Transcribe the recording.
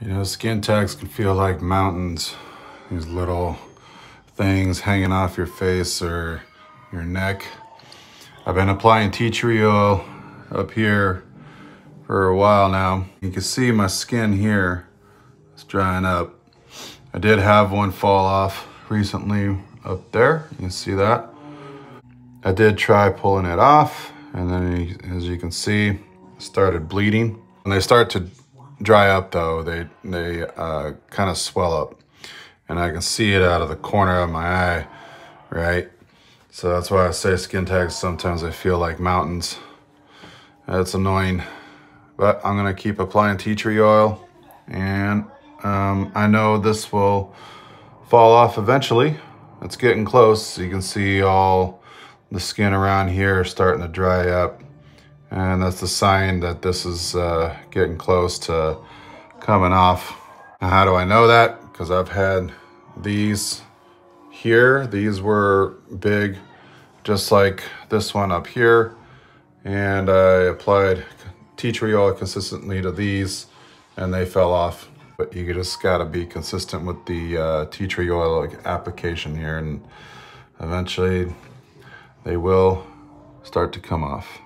You know, skin tags can feel like mountains. These little things hanging off your face or your neck. I've been applying tea tree oil up here for a while now. You can see my skin here is drying up. I did have one fall off recently up there. You can see that. I did try pulling it off, and then as you can see, it started bleeding. When they start to dry up though, they kind of swell up, and I can see it out of the corner of my eye, right? So that's why I say skin tags, sometimes they feel like mountains. That's annoying, but I'm gonna keep applying tea tree oil, and I know this will fall off eventually. It's getting close. You can see all the skin around here starting to dry up, and that's the sign that this is getting close to coming off. Now, how do I know that? Because I've had these here. These were big, just like this one up here, and I applied tea tree oil consistently to these, and they fell off. But you just gotta be consistent with the tea tree oil application here, and eventually they will start to come off.